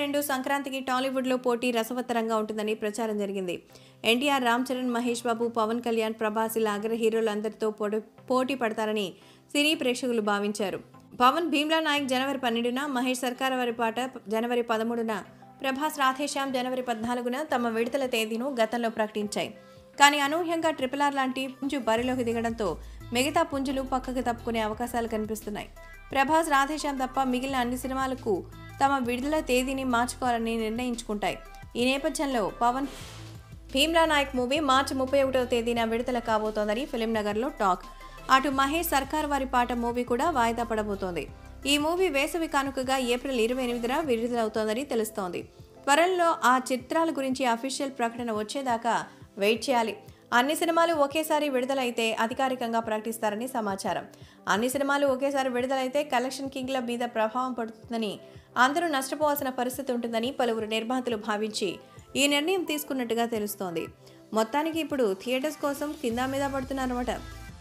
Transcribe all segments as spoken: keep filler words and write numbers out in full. రెండు సంక్రాంతికి టాలీవుడ్లో పోటీ రసవత్తరంగా ఉంటుందని ప్రచారం జరిగింది. ఎన్టీఆర్, రామ్ చరణ్, మహేష్ బాబు, పవన్ కళ్యాణ్, ప్రభాస్ ఇలా అగ్ర హీరోలందరితో పోటీ పడతారని సినీ ప్రేక్షకులు భావించారు. పవన్ భీమ్లా నాయక్ జనవరి పన్నెండున, మహేష్ సర్కారు వారి పాట జనవరి పదమూడున, ప్రభాస్ రాధే శ్యామ్ జనవరి పద్నాలుగున తమ విడుదల తేదీను గతంలో ప్రకటించాయి. కానీ అనూహ్యంగా ట్రిపుల్ ఆర్ లాంటి పుంజు బరిలోకి దిగడంతో మిగతా పుంజులు పక్కకు తప్పుకునే అవకాశాలు కనిపిస్తున్నాయి. ప్రభాస్ రాధే శ్యామ్ తప్ప మిగిలిన అన్ని సినిమాలకు తమ విడుదల తేదీని మార్చుకోవాలని నిర్ణయించుకుంటాయి. ఈ నేపథ్యంలో పవన్ భీమ్లా నాయక్ మూవీ మార్చి ముప్పై ఒకటవ తేదీన విడుదల కాబోతోందని ఫిలిం నగర్లో టాక్. అటు మహేష్ సర్కారు వారి పాట మూవీ కూడా వాయిదా పడబోతోంది. ఈ మూవీ వేసవి కానుకగా ఏప్రిల్ ఇరవై ఎనిమిదిన విడుదలవుతోందని తెలుస్తోంది. త్వరలో ఆ చిత్రాల గురించి అఫీషియల్ ప్రకటన వచ్చేదాకా వెయిట్ చేయాలి. అన్ని సినిమాలు ఒకేసారి విడుదలైతే అధికారికంగా ప్రకటిస్తారని సమాచారం. అన్ని సినిమాలు ఒకేసారి విడుదలైతే కలెక్షన్ కింగ్ల మీద ప్రభావం పడుతుందని, అందరూ నష్టపోవాల్సిన పరిస్థితి ఉంటుందని పలువురు నిర్మాతలు భావించి ఈ నిర్ణయం తీసుకున్నట్టుగా తెలుస్తోంది. మొత్తానికి ఇప్పుడు థియేటర్స్ కోసం కింద మీద పడుతున్నారన్నమాట.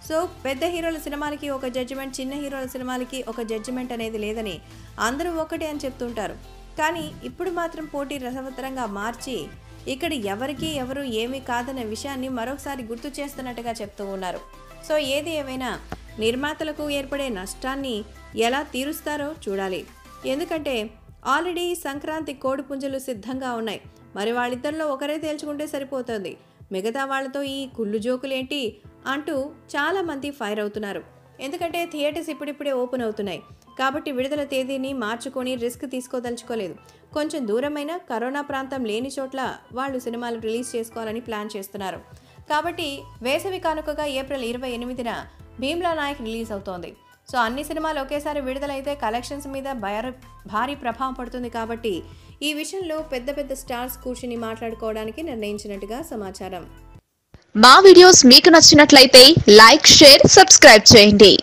సో పెద్ద హీరోల సినిమాలకి ఒక జడ్జిమెంట్, చిన్న హీరోల సినిమాలకి ఒక జడ్జిమెంట్ అనేది లేదని అందరూ ఒక్కటే అని చెప్తుంటారు. కానీ ఇప్పుడు మాత్రం పోటీ రసవత్తరంగా మార్చి ఇక్కడ ఎవరికి ఎవరు ఏమీ కాదనే విషయాన్ని మరొకసారి గుర్తు చేస్తున్నట్టుగా చెప్తూ ఉన్నారు. సో ఏది ఏమైనా నిర్మాతలకు ఏర్పడే నష్టాన్ని ఎలా తీరుస్తారో చూడాలి. ఎందుకంటే ఆల్రెడీ సంక్రాంతి కోడిపుంజులు సిద్ధంగా ఉన్నాయి. మరి వాళ్ళిద్దరిలో ఒకరే తేల్చుకుంటే సరిపోతుంది. మిగతా వాళ్ళతో ఈ కుళ్ళు జోకులేంటి అంటూ చాలామంది ఫైర్ అవుతున్నారు. ఎందుకంటే థియేటర్స్ ఇప్పుడిప్పుడే ఓపెన్ అవుతున్నాయి కాబట్టి విడుదల తేదీని మార్చుకొని రిస్క్ తీసుకోదలుచుకోలేదు. కొంచెం దూరమైన కరోనా ప్రాంతం లేని చోట్ల వాళ్ళు సినిమాలు రిలీజ్ చేసుకోవాలని ప్లాన్ చేస్తున్నారు. కాబట్టి వేసవి కానుకగా ఏప్రిల్ ఇరవై ఎనిమిదిన భీమ్లా నాయక్ రిలీజ్ అవుతోంది. సో అన్ని సినిమాలు ఒకేసారి విడుదలైతే కలెక్షన్స్ మీద భారీ ప్రభావం పడుతుంది. కాబట్టి ఈ విషయంలో పెద్ద పెద్ద స్టార్స్ కూర్చుని మాట్లాడుకోవడానికి నిర్ణయించినట్టుగా సమాచారం. మా వీడియోస్ మీకు నచ్చినట్లయితే లైక్, షేర్, సబ్స్క్రైబ్ చేయండి.